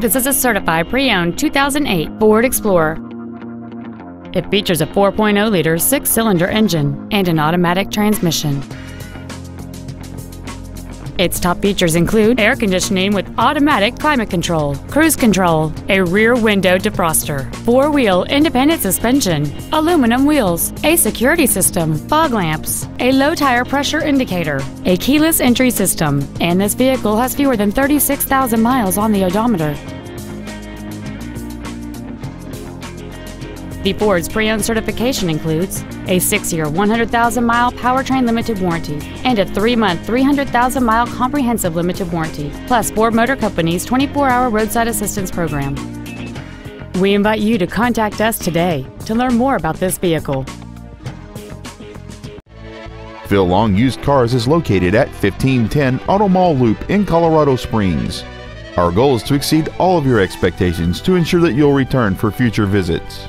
This is a certified pre-owned 2008 Ford Explorer. It features a 4.0-liter six-cylinder engine and an automatic transmission. Its top features include air conditioning with automatic climate control, cruise control, a rear window defroster, four-wheel independent suspension, aluminum wheels, a security system, fog lamps, a low tire pressure indicator, a keyless entry system, and this vehicle has fewer than 36,000 miles on the odometer. The Ford's pre-owned certification includes a 6-year 100,000-mile powertrain limited warranty and a 3-month 300,000-mile comprehensive limited warranty, plus Ford Motor Company's 24-hour roadside assistance program. We invite you to contact us today to learn more about this vehicle. Phil Long Used Cars is located at 1510 Auto Mall Loop in Colorado Springs. Our goal is to exceed all of your expectations to ensure that you'll return for future visits.